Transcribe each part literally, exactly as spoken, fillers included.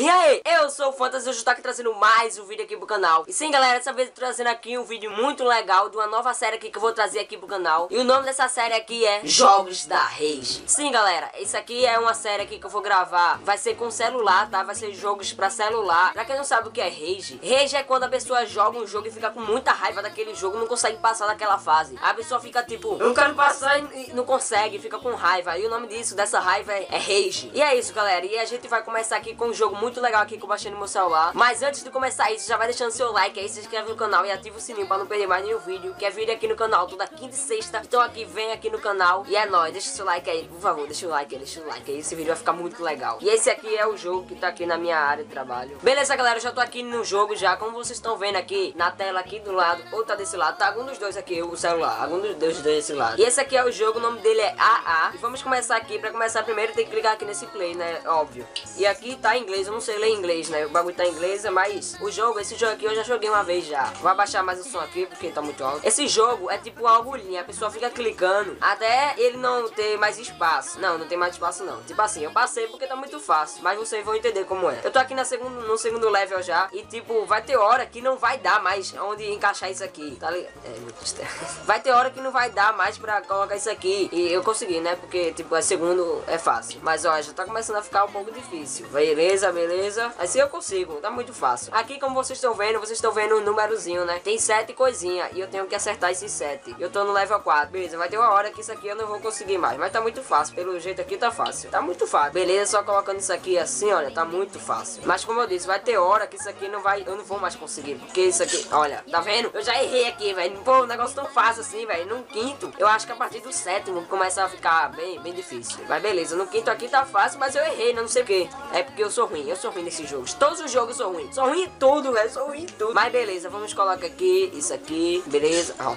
E aí, eu sou o Fantasy e hoje eu estou aqui trazendo mais um vídeo aqui pro canal. E sim galera, dessa vez eu tô trazendo aqui um vídeo muito legal de uma nova série aqui que eu vou trazer aqui pro canal. E o nome dessa série aqui é Jogos da Rage. Sim galera, isso aqui é uma série aqui que eu vou gravar, vai ser com celular, tá? Vai ser jogos pra celular. Pra quem não sabe o que é Rage, Rage é quando a pessoa joga um jogo e fica com muita raiva daquele jogo, não consegue passar daquela fase. A pessoa fica tipo, eu não quero passar e não consegue, fica com raiva. E o nome disso, dessa raiva é Rage. E é isso galera, e a gente vai começar aqui com um jogo muito muito legal aqui que eu baixei no meu celular. Mas antes de começar isso, já vai deixando seu like aí, se inscreve no canal e ativa o sininho pra não perder mais nenhum vídeo, que é vídeo aqui no canal toda quinta e sexta. Então aqui, vem aqui no canal e é nóis, deixa seu like aí, por favor, deixa o like aí, deixa o like aí, esse vídeo vai ficar muito legal. E esse aqui é o jogo que tá aqui na minha área de trabalho. Beleza galera, eu já tô aqui no jogo já, como vocês estão vendo aqui na tela aqui do lado, ou tá desse lado, tá algum dos dois aqui, o celular, algum dos dois desse lado. E esse aqui é o jogo, o nome dele é A A. E vamos começar aqui, pra começar primeiro tem que clicar aqui nesse play, né, óbvio. E aqui tá em inglês, eu não sei ler inglês, né? O bagulho tá em inglês, mas o jogo, esse jogo aqui eu já joguei uma vez já. Vou abaixar mais o som aqui porque tá muito alto. Esse jogo é tipo uma agulhinha, a pessoa fica clicando até ele não ter mais espaço. Não, não tem mais espaço não. Tipo assim, eu passei porque tá muito fácil, mas vocês vão entender como é. Eu tô aqui na segundo, no segundo level já e tipo, vai ter hora que não vai dar mais onde encaixar isso aqui, tá ligado? É muito estranho. Vai ter hora que não vai dar mais pra colocar isso aqui. E eu consegui, né? Porque tipo, é segundo, é fácil. Mas ó, já tá começando a ficar um pouco difícil. Beleza, beleza. Beleza? Assim eu consigo, tá muito fácil. Aqui como vocês estão vendo, vocês estão vendo um númerozinho, né? Tem sete coisinha e eu tenho que acertar esses sete. Eu tô no level quatro, beleza? Vai ter uma hora que isso aqui eu não vou conseguir mais, mas tá muito fácil. Pelo jeito aqui tá fácil, tá muito fácil. Beleza, só colocando isso aqui assim, olha, tá muito fácil. Mas como eu disse, vai ter hora que isso aqui não vai, eu não vou mais conseguir, porque isso aqui, olha, tá vendo? Eu já errei aqui, velho. Pô, um negócio tão fácil assim, velho. No quinto, eu acho que a partir do sétimo começa a ficar bem, bem difícil. Mas beleza, no quinto aqui tá fácil, mas eu errei, não sei o que. É porque eu sou ruim, eu sou ruim nesses jogos, todos os jogos são ruins, sou ruim em tudo, velho, sou ruim em tudo. Mas beleza, vamos colocar aqui, isso aqui, beleza, ó.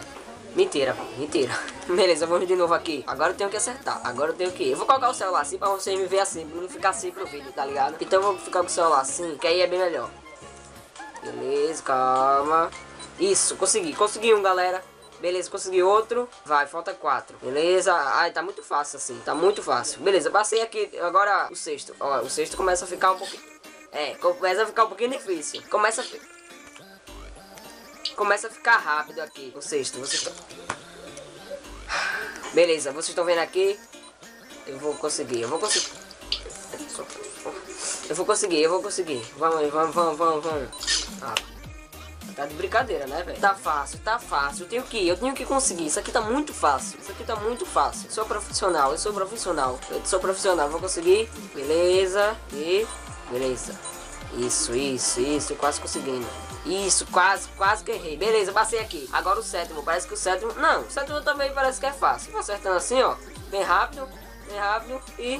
Mentira, mentira. Beleza, vamos de novo aqui. Agora eu tenho que acertar, agora eu tenho que ir. Eu vou colocar o celular assim pra você me ver assim, pra não ficar assim pro vídeo, tá ligado? Então eu vou ficar com o celular assim, que aí é bem melhor. Beleza, calma. Isso, consegui, consegui um, galera. Beleza, consegui outro. Vai, falta quatro. Beleza. Ai, tá muito fácil assim. Tá muito fácil. Beleza, passei aqui. Agora o sexto. Ó, o sexto começa a ficar um pouquinho... É, começa a ficar um pouquinho difícil. Começa a... Fi... Começa a ficar rápido aqui. O sexto, vocês... Beleza, vocês estão vendo aqui? Eu vou conseguir, eu vou conseguir. Eu vou conseguir, eu vou conseguir. Vamos, vamos, vamos, vamos, vamos. Ah. Tá de brincadeira, né, velho? Tá fácil, tá fácil. Eu tenho que ir, eu tenho que conseguir. Isso aqui tá muito fácil. Isso aqui tá muito fácil. Eu sou profissional, eu sou profissional. Eu sou profissional, vou conseguir. Beleza. E... Beleza. Isso, isso, isso. Quase conseguindo. Isso, quase, quase que errei. Beleza, passei aqui. Agora o sétimo. Parece que o sétimo... Não, o sétimo também parece que é fácil. Vou acertando assim, ó. Bem rápido, bem rápido. E...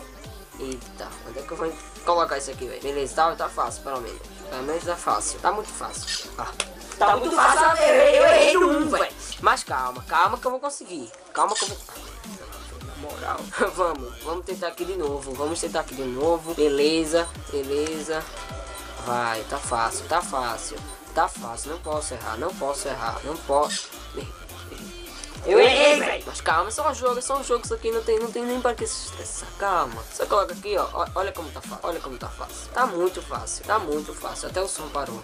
Eita, onde é que eu vou colocar isso aqui, velho? Beleza, tá, tá fácil, pelo menos. Pelo menos tá fácil. Tá muito fácil. Ah. Tá, tá muito, muito fácil, fácil. Eu errei, eu errei no um, velho. Mas calma, calma que eu vou conseguir. Calma que eu vou... Na moral. Vamos, vamos tentar aqui de novo. Vamos tentar aqui de novo. Beleza, beleza. Vai, tá fácil, tá fácil. Tá fácil, não posso errar, não posso errar. Não posso... Eu errei, velho. Mas calma, é só um jogo, é só um jogo. Isso aqui não tem, não tem nem pra que se estressar. Calma. Só coloca aqui, ó. Olha como tá fácil. Olha como tá fácil. Tá muito fácil, tá muito fácil. Até o som parou.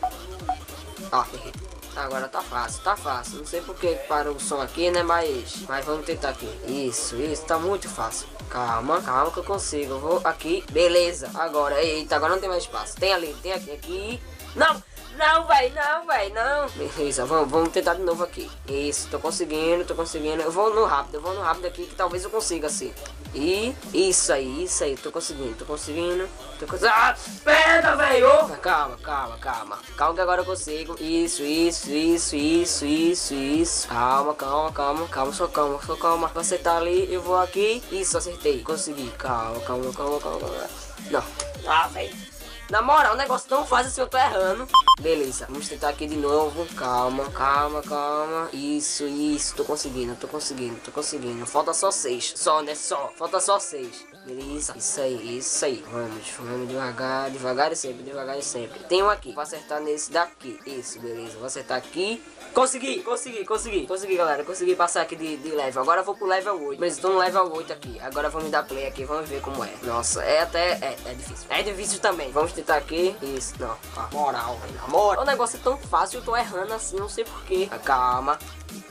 Ó, errei. Agora tá fácil, tá fácil. Não sei porque parou o som aqui, né? Mas, mas vamos tentar aqui. Isso, isso. Tá muito fácil. Calma, calma que eu consigo. Eu vou aqui. Beleza. Agora, eita. Agora não tem mais espaço. Tem ali, tem aqui, aqui. Não! Não, vai, não, vai, não. Beleza, vamos, vamos tentar de novo aqui. Isso, tô conseguindo, tô conseguindo. Eu vou no rápido, eu vou no rápido aqui que talvez eu consiga assim. E isso aí, isso aí, tô conseguindo, tô conseguindo. Tô conseguindo. Ah, pera, velho! Calma, calma, calma. Calma que agora eu consigo. Isso, isso, isso, isso, isso, isso. Calma, calma, calma, calma, só calma, só calma. Você tá ali, eu vou aqui. Isso, acertei. Consegui. Calma, calma, calma, calma. calma. Não. Ah, velho. Na moral, o negócio não faz assim, eu tô errando. Beleza, vamos tentar aqui de novo. Calma, calma, calma. Isso, isso, tô conseguindo, tô conseguindo, tô conseguindo. Falta só seis, só, né, só. Falta só seis. Isso, isso aí, isso aí. Vamos, vamos devagar, devagar e sempre, devagar e sempre. Tem um aqui, vou acertar nesse daqui. Isso, beleza, vou acertar aqui. Consegui, consegui, consegui, consegui, galera. Consegui passar aqui de, de level. Agora eu vou pro level oito. Beleza, tô no level oito aqui. Agora vamos dar play aqui, vamos ver como é. Nossa, é até... É, é difícil. É difícil também. Vamos tentar aqui. Isso, não. Ah, moral, na moral. O negócio é tão fácil, eu tô errando assim, não sei porquê. Ah, calma.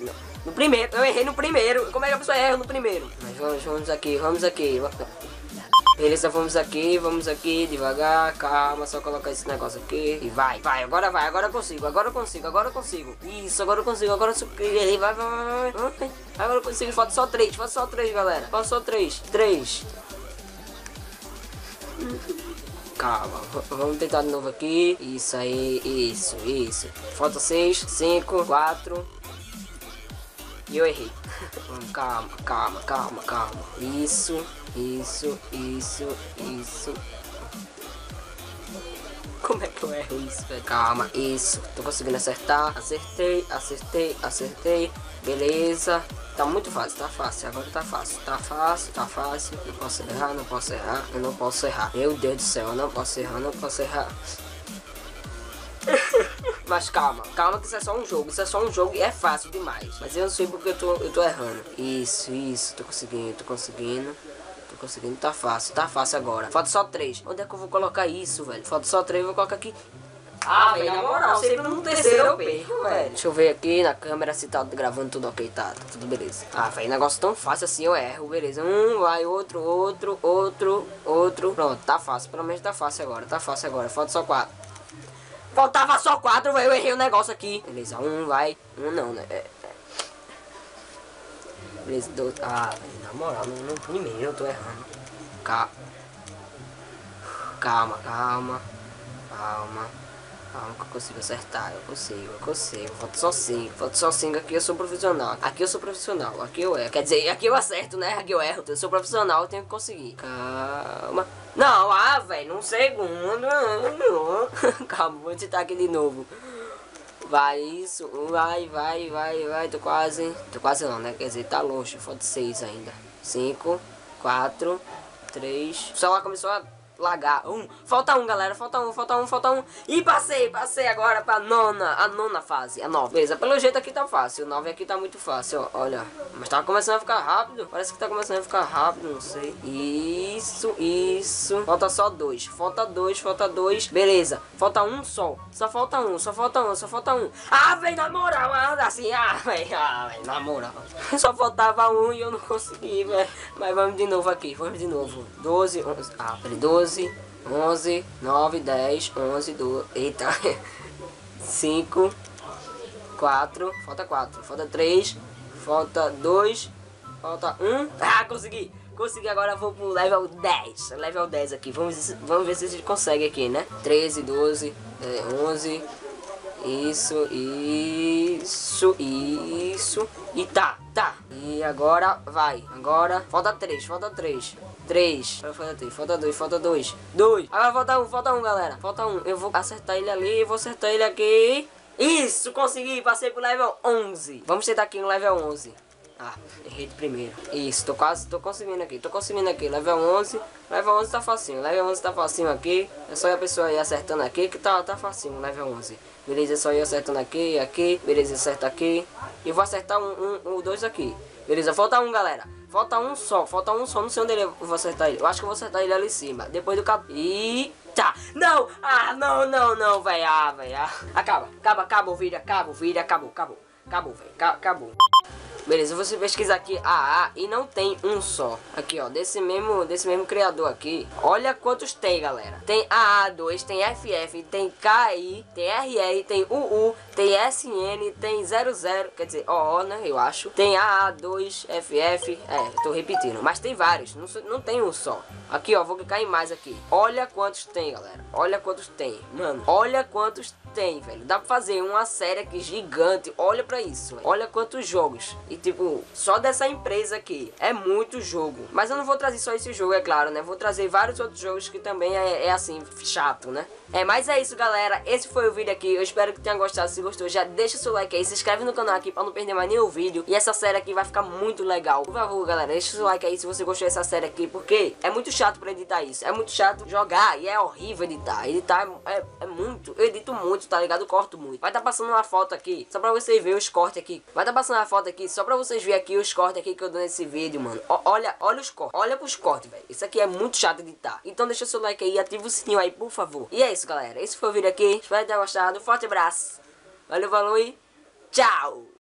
Não. No primeiro, eu errei no primeiro. Como é que a pessoa erra no primeiro? Mas vamos, vamos aqui, vamos aqui. Beleza, vamos aqui, vamos aqui, devagar, calma, só colocar esse negócio aqui e vai, vai, agora vai, agora eu consigo, agora eu consigo, agora eu consigo, isso, agora eu consigo, agora eu consigo, vai, vai, vai, agora eu consigo, falta só três, falta só três, galera, falta só três, três. Calma, vamos tentar de novo aqui, isso aí, isso, isso, falta seis, cinco, quatro, e eu errei. Calma, calma, calma, calma. Isso, isso, isso, isso. Como é que eu erro isso, velho? Calma, isso. Tô conseguindo acertar. Acertei, acertei, acertei. Beleza. Tá muito fácil, tá fácil. Agora tá fácil, tá fácil, tá fácil. Não posso errar, não posso errar, eu não posso errar. Meu Deus do céu, eu não posso errar, não posso errar. Mas calma, calma que isso é só um jogo, isso é só um jogo e é fácil demais. Mas eu não sei porque eu tô, eu tô errando. Isso, isso, tô conseguindo, tô conseguindo. Tô conseguindo, tá fácil, tá fácil agora. Falta só três. Onde é que eu vou colocar isso, velho? Falta só três, eu vou colocar aqui. Ah, velho, na moral, sempre no terceiro eu perco, velho. Deixa eu ver aqui na câmera se tá gravando tudo ok, tá, tá tudo beleza. Ah, velho, negócio tão fácil assim, eu erro, beleza. Um, vai, outro, outro, outro, outro. Pronto, tá fácil, pelo menos tá fácil agora, tá fácil agora. Falta só quatro. Faltava só quatro, eu errei o negócio aqui. Beleza, um vai, um não, né? É, é. Beleza, dois. Ah, velho, na moral, não, não primeiro eu tô errando. Calma. Calma, calma. Calma. Calma que eu consigo acertar, eu consigo, eu consigo. Falta só cinco, falta só cinco aqui, eu sou profissional. Aqui eu sou profissional, aqui eu erro. Quer dizer, aqui eu acerto, né? Aqui eu erro. Eu sou profissional, eu tenho que conseguir. Calma. Não, ah, velho, um segundo. Calma, vou tentar aqui de novo. Vai, isso, vai, vai, vai, vai. Tô quase, tô quase não, né? Quer dizer, tá longe, falta seis ainda. Cinco, quatro, três. O celular começou a lagar. Um, falta um, galera, falta um, falta um, falta um. E passei, passei agora pra nona, a nona fase, a nova. Beleza, pelo jeito aqui tá fácil, o nove aqui tá muito fácil, ó, olha. Mas tá começando a ficar rápido, parece que tá começando a ficar rápido, não sei. Isso, isso. Falta só dois, falta dois, falta dois. Beleza, falta um só, só falta um, só falta um, só falta um. Ah, velho, na moral, assim, ah, velho, ah, véio, na moral. Só faltava um e eu não consegui, velho. Mas vamos de novo aqui, vamos de novo. doze, onze, ah, peraí, doze. onze, nove, dez, onze, doze, eita, cinco, quatro, falta quatro, falta três, falta dois, falta um, ah, consegui, consegui, agora vou pro level dez, level dez aqui, vamos, vamos ver se a gente consegue aqui, né, treze, doze, onze, isso, isso, isso, e tá, tá, e agora vai, agora, falta três, falta três, três, falta dois, falta dois, dois, agora falta um, falta um, galera, falta um, eu vou acertar ele ali, vou acertar ele aqui, isso, consegui, passei pro level onze, vamos tentar aqui no level onze, ah, errei de primeiro, isso, tô quase, tô conseguindo aqui, tô conseguindo aqui, level onze, level onze tá facinho, level onze tá facinho aqui, é só a pessoa ir acertando aqui que tá, tá facinho, level onze, beleza, é só ir acertando aqui, aqui, beleza, acerta aqui, e vou acertar um, um, um, dois aqui, beleza, falta um, galera, falta um só, falta um só, não sei onde ele, eu vou acertar ele, eu acho que eu vou acertar ele ali em cima, depois do cap... E... Tá. Não, ah, não, não, não, velho, ah, velho, ah. Acaba, acaba, acaba o vídeo, acaba o vídeo, acabou, acabou, acabou, velho, acabou. Beleza, você pesquisar aqui A A e não tem um só. Aqui, ó, desse mesmo, desse mesmo criador aqui. Olha quantos tem, galera. Tem A A dois, tem F F, tem K I, tem R R, tem U U, tem S N, tem zero zero, quer dizer, O O, né, eu acho. Tem A A dois, F F, é, tô repetindo. Mas tem vários, não, não tem um só. Aqui, ó, vou clicar em mais aqui. Olha quantos tem, galera. Olha quantos tem, mano. Olha quantos tem, velho. Dá pra fazer uma série aqui gigante. Olha pra isso, velho. Olha quantos jogos. E tipo, só dessa empresa aqui. É muito jogo. Mas eu não vou trazer só esse jogo, é claro, né? Vou trazer vários outros jogos que também é, é assim, chato, né? É, mas é isso, galera. Esse foi o vídeo aqui. Eu espero que tenha gostado. Se gostou, já deixa seu like aí. Se inscreve no canal aqui pra não perder mais nenhum vídeo. E essa série aqui vai ficar muito legal. Por favor, galera, deixa seu like aí se você gostou dessa série aqui. Porque é muito chato pra editar isso. É muito chato jogar e é horrível editar. Editar é, é, é muito... Eu edito muito, tá ligado? Eu corto muito. Vai tá passando uma foto aqui, só pra vocês verem os cortes aqui. Vai tá passando uma foto aqui, só pra vocês verem aqui os cortes aqui que eu dou nesse vídeo, mano. O, olha, olha os cortes. Olha pros cortes, velho. Isso aqui é muito chato de editar. Então deixa seu like aí, ativa o sininho aí, por favor. E é isso, galera. Esse foi o vídeo aqui. Espero que tenha gostado. Forte abraço. Valeu, falou e tchau!